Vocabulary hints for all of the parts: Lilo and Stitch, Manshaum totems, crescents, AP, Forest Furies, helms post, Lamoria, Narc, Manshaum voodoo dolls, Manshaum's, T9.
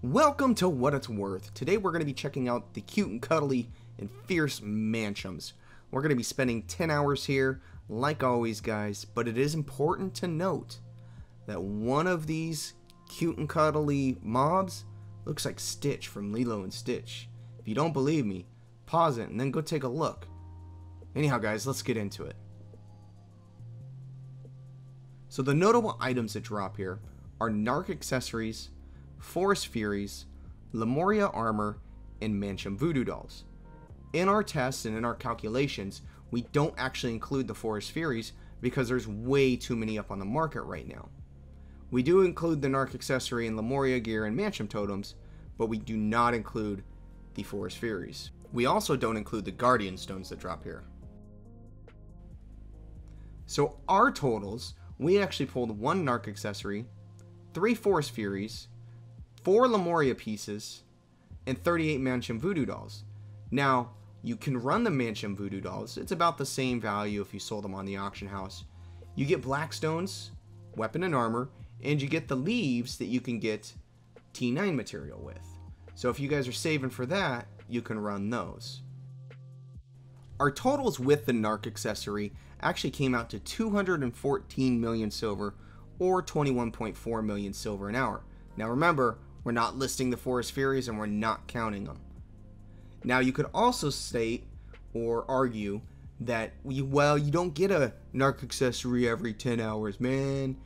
Welcome to What It's Worth. Today we're going to be checking out the cute and cuddly and fierce Manshaums. We're going to be spending 10 hours here, like always, guys, but it is important to note that one of these cute and cuddly mobs looks like Stitch from Lilo and Stitch. If you don't believe me, pause it and then go take a look. Anyhow, guys, let's get into it. So the notable items that drop here are Narc accessories, Forest Furies, Lamoria armor, and Manshaum voodoo dolls. In our tests and in our calculations, we don't actually include the Forest Furies because there's way too many up on the market right now. We do include the Narc accessory and Lamoria gear and Manshaum totems, but we do not include the Forest Furies. We also don't include the Guardian stones that drop here. So our totals, we actually pulled 1 Narc accessory, 3 Forest Furies, 4 Lamoria pieces, and 38 Manshaum voodoo dolls. Now, you can run the Manshaum voodoo dolls. It's about the same value if you sold them on the auction house. You get black stones, weapon and armor, and you get the leaves that you can get T9 material with. So if you guys are saving for that, you can run those. Our totals with the Narc accessory actually came out to 214 million silver, or 21.4 million silver an hour. Now remember, we're not listing the Forest Furies and we're not counting them. Now you could also state or argue that, well, you don't get a Narc accessory every 10 hours, man.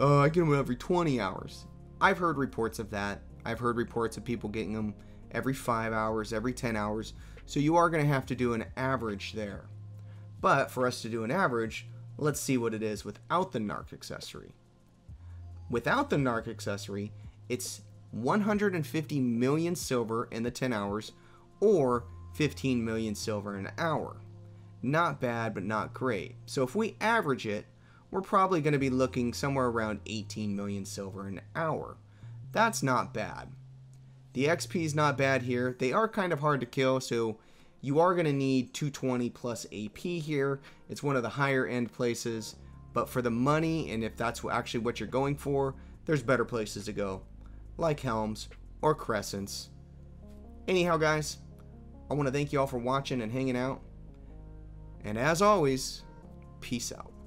I get them every 20 hours. I've heard reports of that. I've heard reports of people getting them every 5 hours, every 10 hours. So you are going to have to do an average there. But for us to do an average, let's see what it is without the Narc accessory. Without the Narc accessory, it's 150 million silver in the 10 hours, or 15 million silver an hour. Not bad, but not great. So if we average it, we're probably going to be looking somewhere around 18 million silver an hour. That's not bad. The XP is not bad here. They are kind of hard to kill, so you are going to need 220 plus AP here. It's one of the higher end places, but for the money, and if that's actually what you're going for, there's better places to go, like Helms or Crescents. Anyhow, guys, I want to thank you all for watching and hanging out. And as always, peace out.